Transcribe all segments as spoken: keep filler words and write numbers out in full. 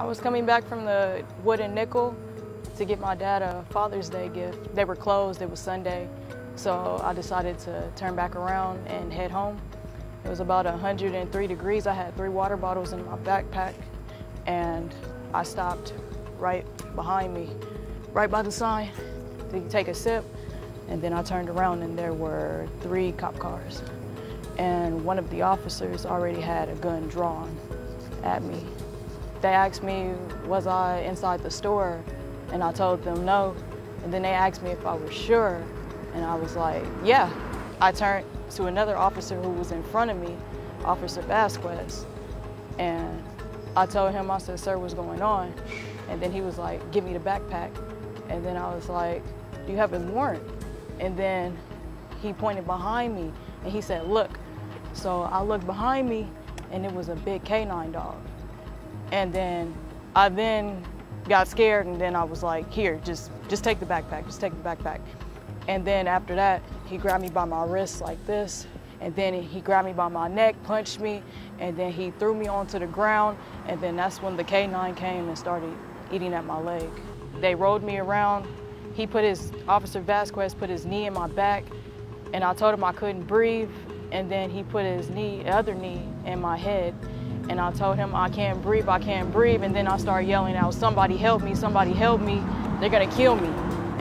I was coming back from the Wood and Nickel to get my dad a Father's Day gift. They were closed, it was Sunday, so I decided to turn back around and head home. It was about one hundred three degrees. I had three water bottles in my backpack, and I stopped right behind me, right by the sign, to take a sip. And then I turned around and there were three cop cars. And one of the officers already had a gun drawn at me. They asked me, was I inside the store? And I told them no. And then they asked me if I was sure. And I was like, yeah. I turned to another officer who was in front of me, Officer Vasquez. And I told him, I said, sir, what's going on? And then he was like, give me the backpack. And then I was like, do you have a warrant? And then he pointed behind me and he said, look. So I looked behind me and it was a big canine dog. And then I then got scared and then I was like, here, just, just take the backpack, just take the backpack. And then after that, he grabbed me by my wrist like this, and then he grabbed me by my neck, punched me, and then he threw me onto the ground, and then that's when the canine came and started eating at my leg. They rolled me around. He put his, Officer Vasquez put his knee in my back, and I told him I couldn't breathe, and then he put his knee, other knee in my head, and I told him I can't breathe, I can't breathe, and then I started yelling out, somebody help me, somebody help me, they're gonna kill me.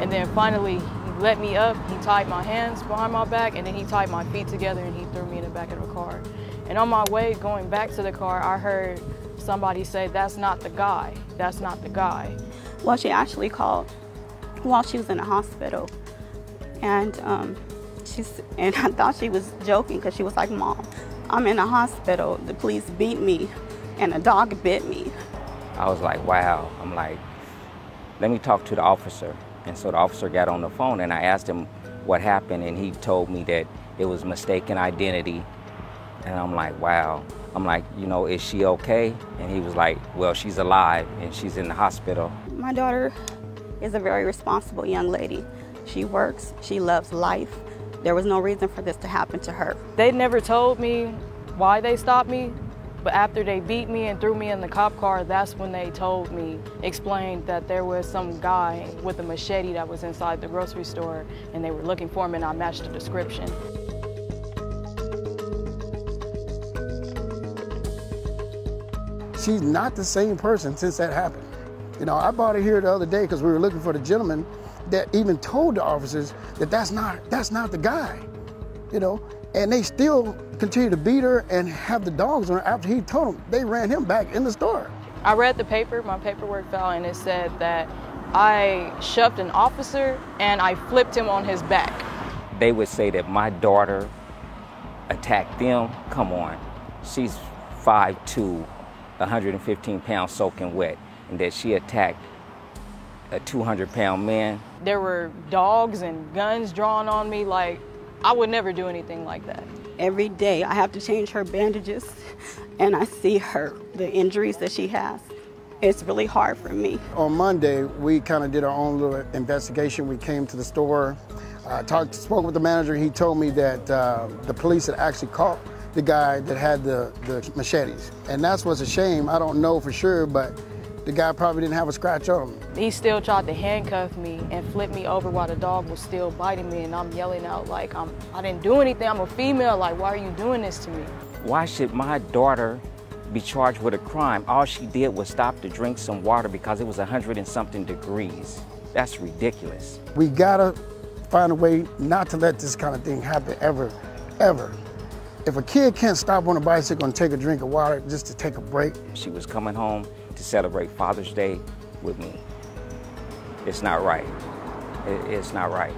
And then finally, let me up, he tied my hands behind my back, and then he tied my feet together and he threw me in the back of the car. And on my way going back to the car, I heard somebody say, that's not the guy, that's not the guy. Well, she actually called while she was in the hospital. And, um, she's, and I thought she was joking because she was like, Mom, I'm in the hospital, the police beat me, and a dog bit me. I was like, wow, I'm like, let me talk to the officer. And so the officer got on the phone and I asked him what happened, and he told me that it was mistaken identity. And I'm like, wow. I'm like, you know, is she okay? And he was like, well, she's alive and she's in the hospital. My daughter is a very responsible young lady. She works, she loves life. There was no reason for this to happen to her. They never told me why they stopped me, but after they beat me and threw me in the cop car, that's when they told me, explained that there was some guy with a machete that was inside the grocery store and they were looking for him, and I matched the description. She's not the same person since that happened. You know, I brought her here the other day because we were looking for the gentleman that even told the officers that that's not, that's not the guy, you know? And they still continue to beat her and have the dogs on her after he told them. They ran him back in the store. I read the paper, my paperwork file, and it said that I shoved an officer and I flipped him on his back. They would say that my daughter attacked them. Come on, she's five two, one hundred fifteen pounds soaking wet, and that she attacked a two hundred pound man. There were dogs and guns drawn on me. Like, I would never do anything like that. Every day I have to change her bandages and I see her, the injuries that she has. It's really hard for me. On Monday, we kind of did our own little investigation. We came to the store, uh, talked, spoke with the manager. He told me that uh, the police had actually caught the guy that had the, the machetes. And that's what's a shame. I don't know for sure, but the guy probably didn't have a scratch on him. He still tried to handcuff me and flip me over while the dog was still biting me, and I'm yelling out like, I'm, I didn't do anything, I'm a female, like, why are you doing this to me? Why should my daughter be charged with a crime? All she did was stop to drink some water because it was one hundred and something degrees. That's ridiculous. We gotta find a way not to let this kind of thing happen ever, ever. If a kid can't stop on a bicycle and take a drink of water just to take a break. She was coming home to celebrate Father's Day with me. It's not right. It's not right.